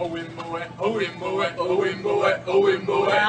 oh,